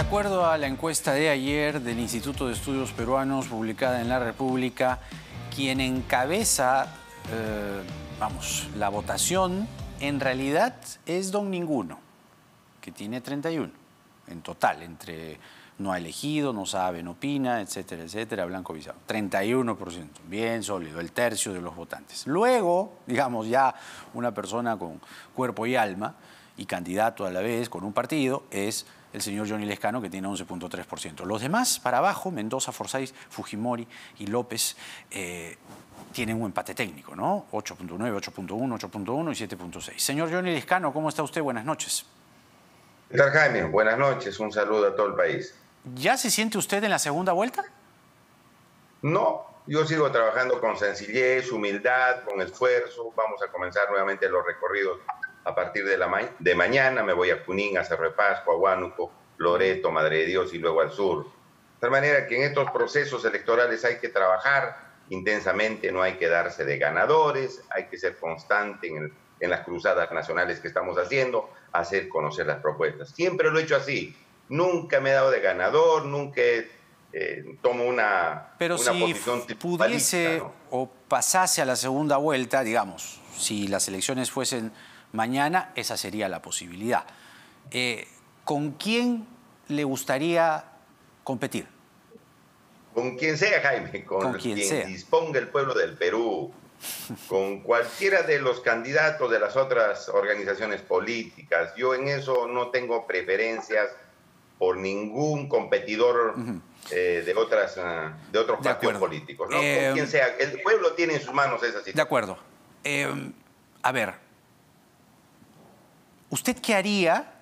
De acuerdo a la encuesta de ayer del Instituto de Estudios Peruanos publicada en La República, quien encabeza la votación en realidad es don Ninguno, que tiene 31 en total, entre no ha elegido, no sabe, no opina, etcétera, etcétera, Blanco Bizarro. 31%, bien sólido, el tercio de los votantes. Luego, digamos, ya una persona con cuerpo y alma y candidato a la vez con un partido es el señor Yonhy Lescano, que tiene 11.3%. Los demás, para abajo, Mendoza, Forsyth, Fujimori y López, tienen un empate técnico, ¿no? 8.9, 8.1, 8.1 y 7.6. Señor Yonhy Lescano, ¿cómo está usted? Buenas noches. ¿Qué tal, Jaime? Buenas noches, un saludo a todo el país. ¿Ya se siente usted en la segunda vuelta? No, yo sigo trabajando con sencillez, humildad, con esfuerzo. Vamos a comenzar nuevamente los recorridos a partir de mañana. Me voy a Punín, a Cerro de Pasco, a Huánuco, Loreto, Madre de Dios y luego al sur. De tal manera que en estos procesos electorales hay que trabajar intensamente, no hay que darse de ganadores, hay que ser constante en las cruzadas nacionales que estamos haciendo, hacer conocer las propuestas. Siempre lo he hecho así. Nunca me he dado de ganador, nunca tomo una, posición triunfalista. Pero si pudiese, ¿no?, o pasase a la segunda vuelta, digamos, si las elecciones fuesen mañana, esa sería la posibilidad. ¿Con quién le gustaría competir? Con quien sea, Jaime, con quien disponga el pueblo del Perú, con cualquiera de los candidatos de las otras organizaciones políticas. Yo en eso no tengo preferencias por ningún competidor de otros partidos políticos, ¿no? Con quien sea, el pueblo tiene en sus manos esa situación. De acuerdo. A ver, ¿usted qué haría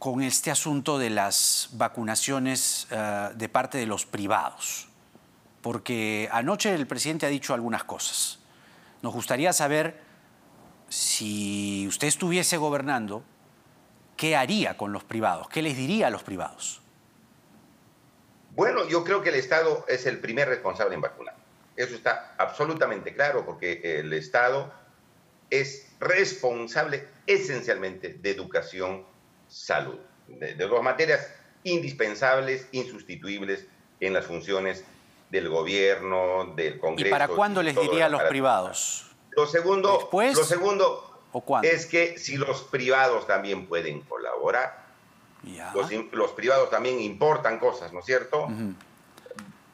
con este asunto de las vacunaciones de parte de los privados? Porque anoche el presidente ha dicho algunas cosas. Nos gustaría saber, si usted estuviese gobernando, ¿qué haría con los privados? ¿Qué les diría a los privados? Bueno, yo creo que el Estado es el primer responsable en vacunar. Eso está absolutamente claro, porque el Estado es responsable esencialmente de educación, salud, de dos materias indispensables, insustituibles en las funciones del gobierno, del Congreso. ¿Y para cuándo les diría a los privados? Lo segundo... Es que si los privados también pueden colaborar, los privados también importan cosas, ¿no es cierto? Uh-huh.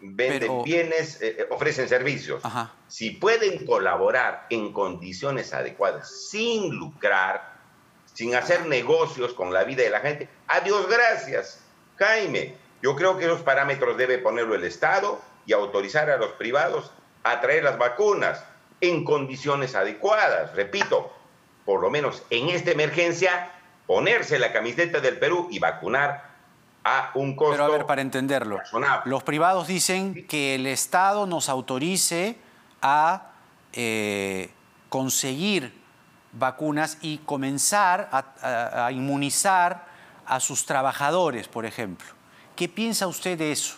Venden bienes, ofrecen servicios. Ajá. Si pueden colaborar en condiciones adecuadas, sin lucrar, sin hacer negocios con la vida de la gente, a Dios gracias, Jaime. Yo creo que esos parámetros debe ponerlo el Estado y autorizar a los privados a traer las vacunas en condiciones adecuadas, repito, por lo menos en esta emergencia, ponerse la camiseta del Perú y vacunar a un costo razonable. Pero a ver, para entenderlo, los privados dicen que el Estado nos autorice a conseguir vacunas y comenzar a inmunizar a sus trabajadores, por ejemplo. ¿Qué piensa usted de eso?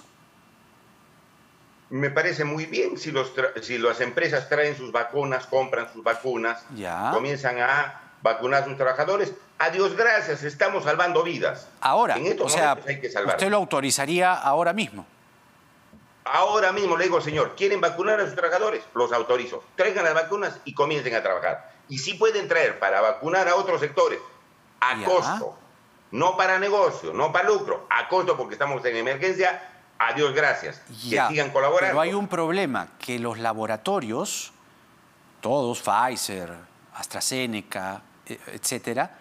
Me parece muy bien si, las empresas traen sus vacunas, compran sus vacunas, comienzan a vacunar a sus trabajadores. A Dios gracias, estamos salvando vidas. Ahora, en estos momentos hay que salvar. ¿Usted lo autorizaría ahora mismo? Ahora mismo le digo, señor, ¿quieren vacunar a sus trabajadores? Los autorizo. Traigan las vacunas y comiencen a trabajar. Y sí pueden traer para vacunar a otros sectores a costo, no para negocio, no para lucro, a costo porque estamos en emergencia. A Dios gracias, que sigan colaborando. Pero hay un problema, que los laboratorios, todos, Pfizer, AstraZeneca, etcétera,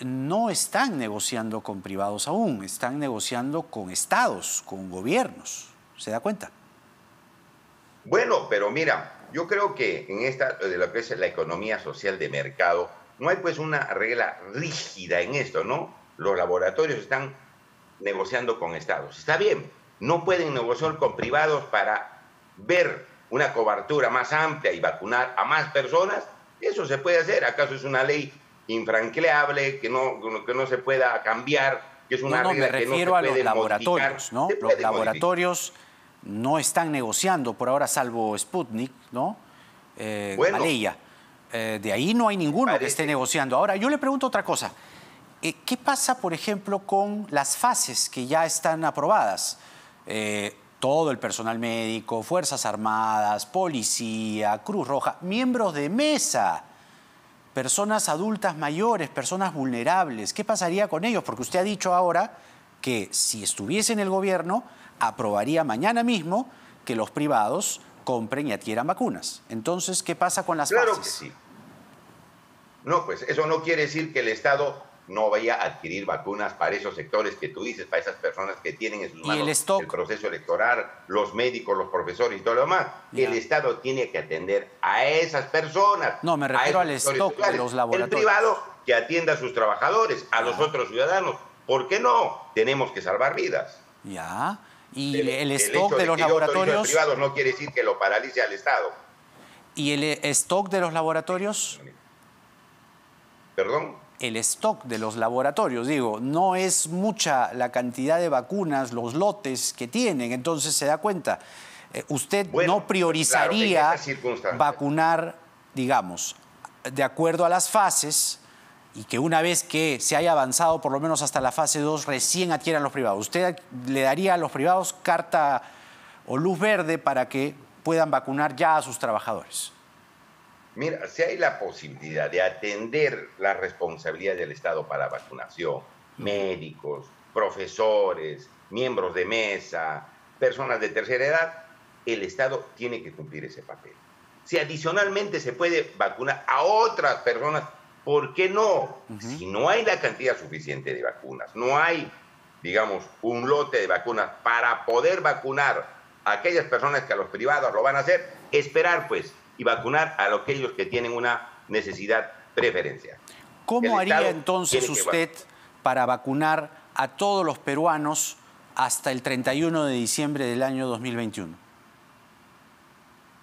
no están negociando con privados aún, están negociando con estados, con gobiernos. ¿Se da cuenta? Bueno, pero mira, yo creo que en esta, de lo que es la economía social de mercado, no hay pues una regla rígida en esto, ¿no? Los laboratorios están negociando con estados. Está bien. No pueden negociar con privados para ver una cobertura más amplia y vacunar a más personas. Eso se puede hacer. ¿Acaso es una ley infranqueable que no se pueda cambiar? Que es una regla que no se puede modificar. Me refiero a los laboratorios, ¿no? Los laboratorios no están negociando por ahora, salvo Sputnik, ¿no? Bueno, de ahí no hay ninguno que esté negociando. Ahora, yo le pregunto otra cosa. ¿Qué pasa, por ejemplo, con las fases que ya están aprobadas? Todo el personal médico, Fuerzas Armadas, Policía, Cruz Roja, miembros de mesa, personas adultas mayores, personas vulnerables. ¿Qué pasaría con ellos? Porque usted ha dicho ahora que si estuviese en el gobierno, aprobaría mañana mismo que los privados compren y adquieran vacunas. Entonces, ¿qué pasa con las fases? Claro que sí. No, pues eso no quiere decir que el Estado no vaya a adquirir vacunas para esos sectores que tú dices, para esas personas que tienen en sus manos el proceso electoral, los médicos, los profesores y todo lo demás. Yeah. El Estado tiene que atender a esas personas. No, me refiero al stock de los laboratorios. El privado que atienda a sus trabajadores, a los otros ciudadanos. ¿Por qué no? Tenemos que salvar vidas. Ya. Yeah. Y el stock de los laboratorios privados no quiere decir que lo paralice al Estado. ¿Y el stock de los laboratorios? ¿Perdón? El stock de los laboratorios, digo, no es mucha la cantidad de vacunas, los lotes que tienen, entonces se da cuenta. Usted no priorizaría vacunar, digamos, de acuerdo a las fases y que una vez que se haya avanzado por lo menos hasta la fase 2 recién adquieran los privados. ¿Usted le daría a los privados carta o luz verde para que puedan vacunar ya a sus trabajadores? Mira, si hay la posibilidad de atender la responsabilidad del Estado para vacunación, médicos, profesores, miembros de mesa, personas de tercera edad, el Estado tiene que cumplir ese papel. Si adicionalmente se puede vacunar a otras personas, ¿por qué no? Si no hay la cantidad suficiente de vacunas, no hay, digamos, un lote de vacunas para poder vacunar a aquellas personas que a los privados lo van a hacer, esperar pues y vacunar a aquellos que tienen una necesidad preferencial. ¿Cómo haría entonces usted para vacunar a todos los peruanos hasta el 31 de diciembre del año 2021?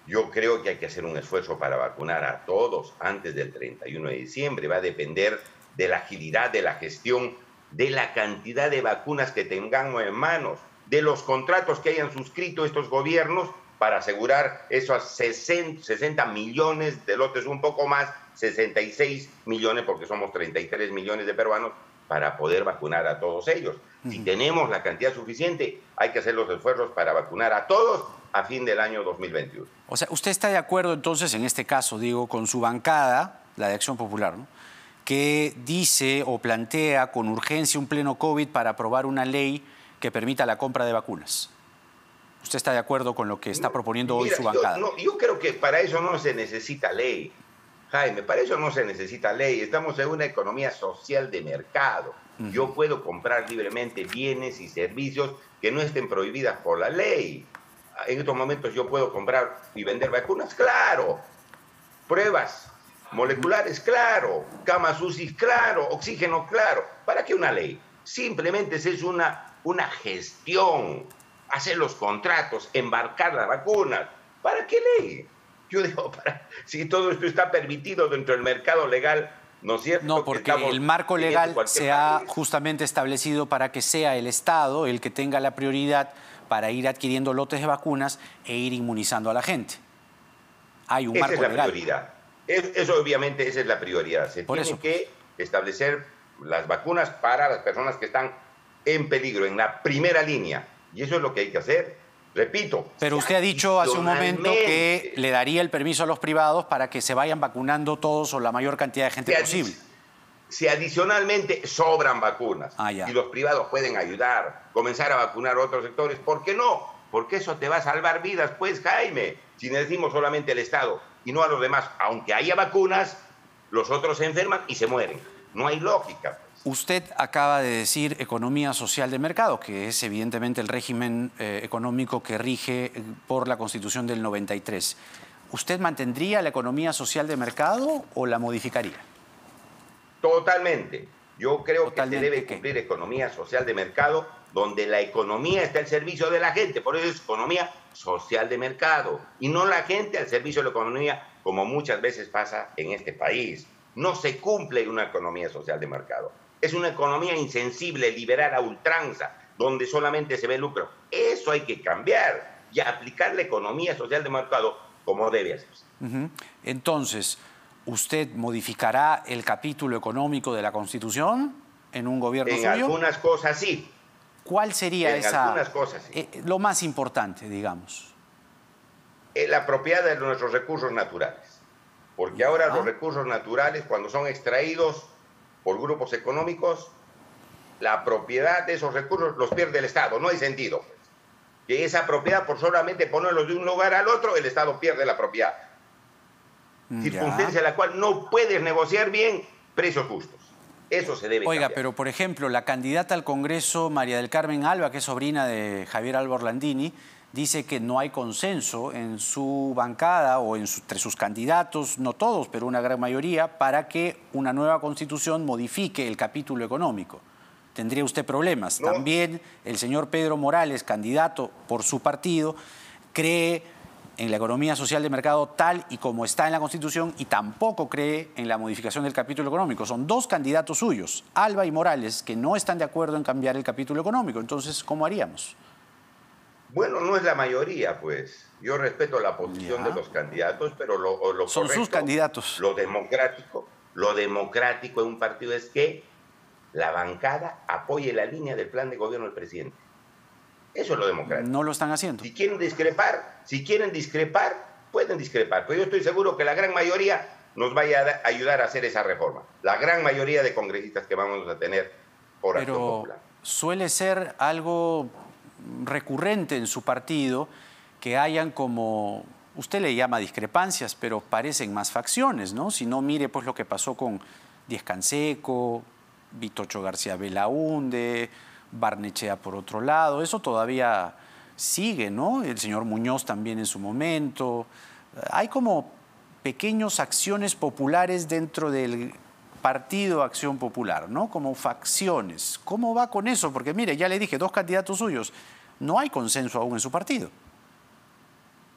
Yo creo que hay que hacer un esfuerzo para vacunar a todos antes del 31 de diciembre. Va a depender de la agilidad, de la gestión, de la cantidad de vacunas que tengamos en manos, de los contratos que hayan suscrito estos gobiernos para asegurar esos 60 millones de lotes, un poco más, 66 millones, porque somos 33 millones de peruanos, para poder vacunar a todos ellos. Si tenemos la cantidad suficiente, hay que hacer los esfuerzos para vacunar a todos a fin del año 2021. O sea, ¿usted está de acuerdo entonces, en este caso, digo, con su bancada, la de Acción Popular, ¿no?, que dice o plantea con urgencia un pleno COVID para aprobar una ley que permita la compra de vacunas? ¿Usted está de acuerdo con lo que está proponiendo hoy su bancada? Yo creo que para eso no se necesita ley, Jaime, para eso no se necesita ley. Estamos en una economía social de mercado. Yo puedo comprar libremente bienes y servicios que no estén prohibidas por la ley. En estos momentos yo puedo comprar y vender vacunas, claro. Pruebas moleculares, claro. Camas UCI, claro. Oxígeno, claro. ¿Para qué una ley? Simplemente es una gestión. Hacer los contratos, embarcar las vacunas. ¿Para qué ley? Yo digo, si todo esto está permitido dentro del mercado legal, ¿no es cierto? No, porque el marco legal se ha justamente establecido para que sea el Estado el que tenga la prioridad para ir adquiriendo lotes de vacunas e ir inmunizando a la gente. Hay un marco legal. Esa es la prioridad. Eso obviamente esa es la prioridad. Se tiene que establecer las vacunas para las personas que están en peligro, en la primera línea. Y eso es lo que hay que hacer, repito. Pero usted ha dicho hace un momento que le daría el permiso a los privados para que se vayan vacunando todos o la mayor cantidad de gente posible. Si adicionalmente sobran vacunas y los privados pueden ayudar, comenzar a vacunar a otros sectores, ¿por qué no? Porque eso te va a salvar vidas, pues, Jaime. Si le decimos solamente al Estado y no a los demás, aunque haya vacunas, los otros se enferman y se mueren. No hay lógica. Usted acaba de decir economía social de mercado, que es evidentemente el régimen económico que rige por la Constitución del 93. ¿Usted mantendría la economía social de mercado o la modificaría? Totalmente. Yo creo que se debe cumplir economía social de mercado, donde la economía está al servicio de la gente. Por eso es economía social de mercado. Y no la gente al servicio de la economía, como muchas veces pasa en este país. No se cumple una economía social de mercado. Es una economía insensible, liberal a ultranza, donde solamente se ve lucro. Eso hay que cambiar y aplicar la economía social de mercado como debe hacerse. Entonces, ¿usted modificará el capítulo económico de la Constitución en un gobierno suyo? En algunas cosas sí. ¿Cuál sería algunas cosas, sí. Lo más importante, digamos? La propiedad de nuestros recursos naturales. Porque ahora los recursos naturales, cuando son extraídos por grupos económicos, la propiedad de esos recursos los pierde el Estado. No hay sentido que esa propiedad, por solamente ponerlos de un lugar al otro, el Estado pierde la propiedad. Circunstancia en la cual no puedes negociar bien precios justos. Eso se debe cambiar. Oiga, pero por ejemplo, la candidata al Congreso, María del Carmen Alba, que es sobrina de Javier Alva Orlandini, dice que no hay consenso en su bancada o entre sus candidatos, no todos, pero una gran mayoría, para que una nueva constitución modifique el capítulo económico. Tendría usted problemas. No. También el señor Pedro Morales, candidato por su partido, cree en la economía social de mercado tal y como está en la Constitución y tampoco cree en la modificación del capítulo económico. Son dos candidatos suyos, Alba y Morales, que no están de acuerdo en cambiar el capítulo económico. Entonces, ¿cómo haríamos? Bueno, no es la mayoría, pues. Yo respeto la posición de los candidatos, pero lo son correcto, sus candidatos. Lo democrático en un partido es que la bancada apoye la línea del plan de gobierno del presidente. Eso es lo democrático. No lo están haciendo. Si quieren discrepar, pueden discrepar. Pero yo estoy seguro que la gran mayoría nos vaya a ayudar a hacer esa reforma. La gran mayoría de congresistas que vamos a tener por Acción Popular. Pero suele ser algo recurrente en su partido que hayan como... Usted le llama discrepancias, pero parecen más facciones, ¿no? Si no, mire pues lo que pasó con Diez Canseco, Vitocho García Belaunde... Barnechea por otro lado, eso todavía sigue, ¿no? El señor Muñoz también en su momento. Hay como pequeñas acciones populares dentro del partido Acción Popular, ¿no? Como facciones. ¿Cómo va con eso? Porque mire, ya le dije, dos candidatos suyos. No hay consenso aún en su partido.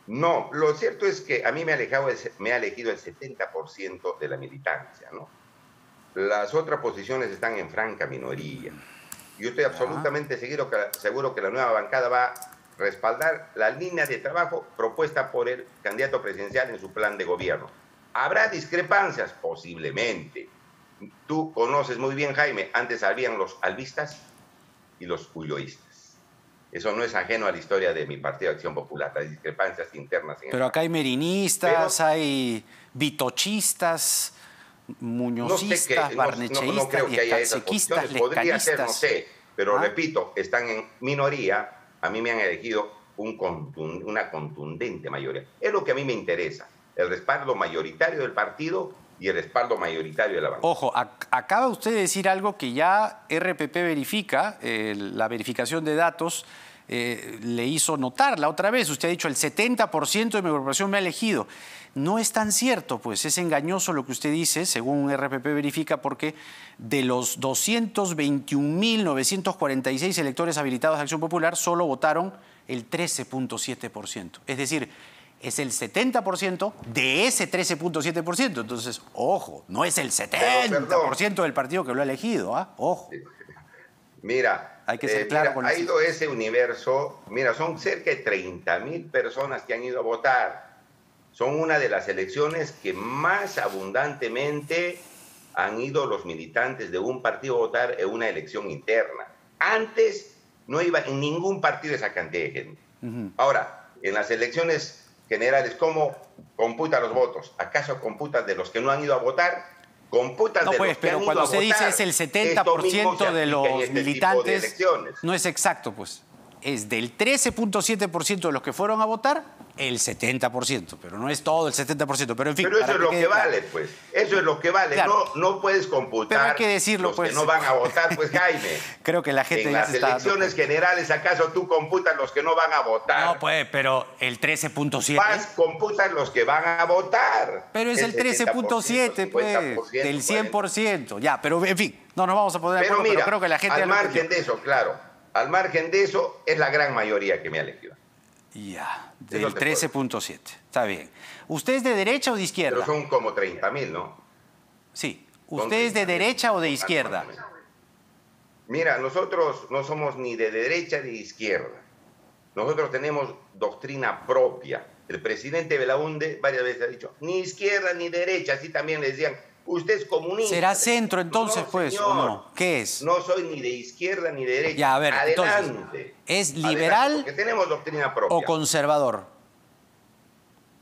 No, lo cierto es que a mí me ha elegido el 70% de la militancia, ¿no? Las otras posiciones están en franca minoría. Yo estoy absolutamente seguro que la nueva bancada va a respaldar la línea de trabajo propuesta por el candidato presidencial en su plan de gobierno. ¿Habrá discrepancias? Posiblemente. Tú conoces muy bien, Jaime, antes habían los albistas y los ulloístas. Eso no es ajeno a la historia de mi partido Acción Popular, las discrepancias internas. Pero acá hay merinistas, hay vitochistas... muñozistas, barnecheístas, lescanequistas. Podría ser, no sé, pero repito, están en minoría. A mí me han elegido una contundente mayoría. Es lo que a mí me interesa, el respaldo mayoritario del partido y el respaldo mayoritario de la bancada. Ojo, acaba usted de decir algo que ya RPP verifica, la verificación de datos le hizo notarla otra vez. Usted ha dicho el 70% de mi corporación me ha elegido. No es tan cierto, pues es engañoso lo que usted dice, según RPP verifica, porque de los 221.946 electores habilitados de Acción Popular, solo votaron el 13.7%. Es decir, es el 70% de ese 13.7%. Entonces, ojo, no es el 70% del partido que lo ha elegido, ¿eh? Ojo. Mira... Hay que ser claro con eso. Ha ido ese universo, mira, son cerca de 30.000 personas que han ido a votar. Son una de las elecciones que más abundantemente han ido los militantes de un partido a votar en una elección interna. Antes no iba en ningún partido esa cantidad de gente. Ahora, en las elecciones generales, ¿cómo computan los votos? ¿Acaso computan de los que no han ido a votar? Computan no, de pues, los que pero han ido cuando a se votar, dice es el 70% de los militantes, no es exacto, pues. Es del 13.7% de los que fueron a votar, el 70%, pero no es todo el 70%. Pero, en fin, pero eso es lo que vale, pues. Eso es lo que vale. Claro. No puedes computar pero hay que decirlo, los pues. Que no van a votar, pues, Jaime. Creo que la gente en ya las se elecciones está... generales, ¿acaso tú computas los que no van a votar? No, pues, pero el 13.7%. Más computas los que van a votar. Pero es el 13.7%, pues, del 100%. Ya, pero, en fin, no nos vamos a poder acuerdo, mira, pero creo que la gente... Al margen de eso, claro. Al margen de eso, es la gran mayoría que me ha elegido. Ya, del 13.7. Está bien. ¿Usted es de derecha o de izquierda? Pero son como 30.000, ¿no? Sí. ¿Usted es de derecha o de izquierda? Mira, nosotros no somos ni de derecha ni de izquierda. Nosotros tenemos doctrina propia. El presidente Belaunde varias veces ha dicho, ni izquierda ni derecha. Así también le decían Usted es comunista. ¿Será centro entonces, no, pues, señor, o no? ¿Qué es? No soy ni de izquierda ni de derecha. Ya, a ver, adelante. Entonces, ¿es liberal adelante, porque tenemos doctrina propia, o conservador?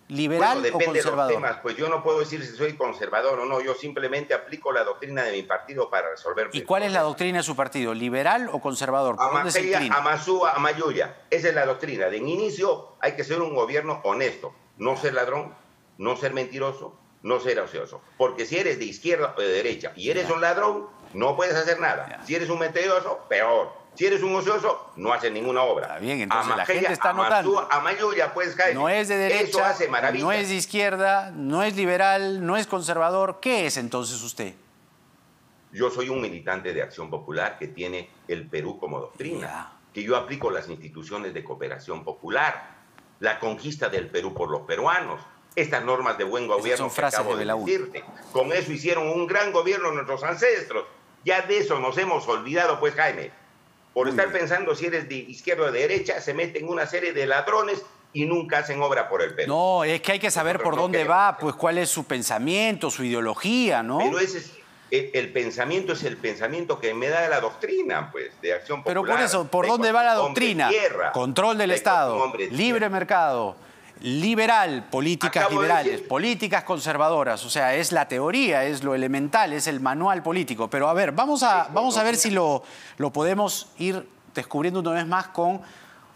¿Liberal, bueno, o conservador? De los temas, pues yo no puedo decir si soy conservador o no. Yo simplemente aplico la doctrina de mi partido para resolver. ¿Y cuál es la doctrina de su partido? ¿Liberal o conservador? Amasúa, Amayuya. Esa es la doctrina. De inicio hay que ser un gobierno honesto. No ser ladrón, no ser mentiroso, no ser ocioso. Porque si eres de izquierda o de derecha y eres un ladrón, no puedes hacer nada. Si eres un mentiroso, peor. Si eres un ocioso, no haces ninguna obra. Está bien, entonces la gente está notando. Amayuya, pues, Jaime, no es de derecha, eso hace maravilla. No es de izquierda, no es liberal, no es conservador. ¿Qué es entonces usted? Yo soy un militante de Acción Popular que tiene el Perú como doctrina. Que yo aplico las instituciones de cooperación popular, la conquista del Perú por los peruanos, estas normas de buen gobierno que acabo de decirte. Con eso hicieron un gran gobierno nuestros ancestros. Ya de eso nos hemos olvidado, pues, Jaime. Por estar pensando si eres de izquierda o de derecha, se meten una serie de ladrones y nunca hacen obra por el Perú. No, es que hay que saber por dónde va, pues cuál es su pensamiento, su ideología, ¿no? Pero ese es el pensamiento, es el pensamiento que me da la doctrina, pues, de Acción Popular. Pero por eso, ¿por dónde va la doctrina? Control del Estado, libre mercado, liberal, políticas liberales, políticas conservadoras. O sea, es la teoría, es lo elemental, es el manual político. Pero a ver, vamos a ver si lo podemos ir descubriendo una vez más con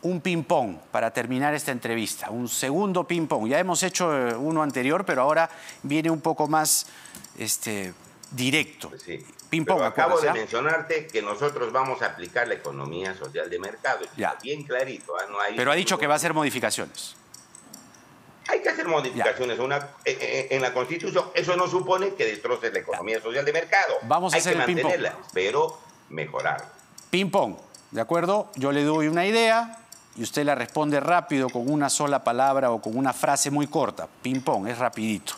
un ping-pong para terminar esta entrevista. Un segundo ping-pong. Ya hemos hecho uno anterior, pero ahora viene un poco más directo. Pues sí. Pero acabo de mencionarte que nosotros vamos a aplicar la economía social de mercado. Ya. Está bien clarito. No hay pero ha dicho que va a hacer modificaciones. Hay que hacer modificaciones en la Constitución. Eso no supone que destroces la economía social de mercado. Vamos a hacer el ping-pong. Hay que mantenerla, pero mejorar. Ping-pong, ¿de acuerdo? Yo le doy una idea y usted la responde rápido con una sola palabra o con una frase muy corta. Ping-pong, es rapidito.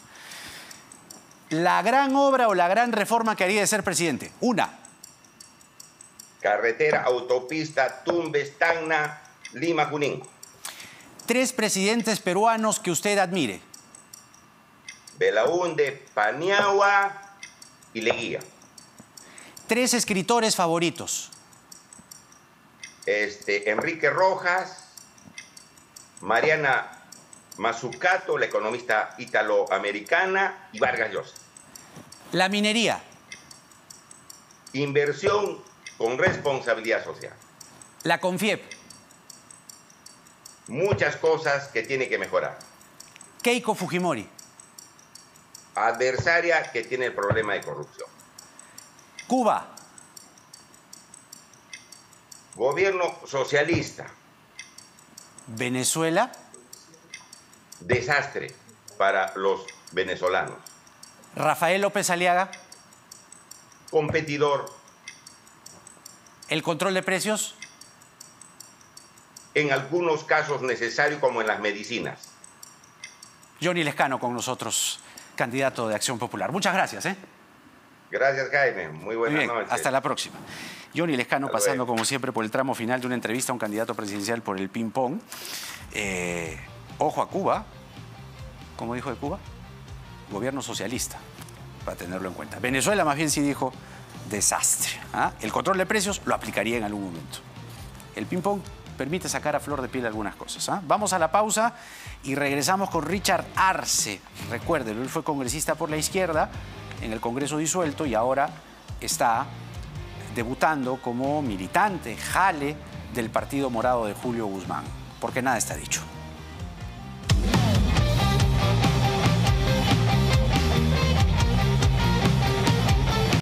La gran obra o la gran reforma que haría de ser presidente. Una. Carretera, autopista, Tumbes, Tacna, Lima, Junín. Tres presidentes peruanos que usted admire. Belaunde, Paniagua y Leguía. Tres escritores favoritos. Enrique Rojas, Mariana Mazzucato, la economista italoamericana, y Vargas Llosa. La minería. Inversión con responsabilidad social. La CONFIEP. Muchas cosas que tiene que mejorar. Keiko Fujimori. Adversaria que tiene el problema de corrupción. Cuba. Gobierno socialista. Venezuela. Desastre para los venezolanos. Rafael López Aliaga. Competidor. El control de precios. En algunos casos necesario, como en las medicinas. Yonhy Lescano con nosotros, candidato de Acción Popular. Muchas gracias. Gracias, Jaime. Muy buenas noches. Hasta la próxima. Yonhy Lescano pasando, como siempre, por el tramo final de una entrevista a un candidato presidencial por el ping-pong. Ojo a Cuba, como dijo de Cuba, gobierno socialista, para tenerlo en cuenta. Venezuela más bien sí dijo desastre. El control de precios lo aplicaría en algún momento. El ping-pong permite sacar a flor de piel algunas cosas. Vamos a la pausa y regresamos con Richard Arce. Recuérdenlo, él fue congresista por la izquierda en el Congreso disuelto y ahora está debutando como militante, jale del Partido Morado de Julio Guzmán. Porque nada está dicho.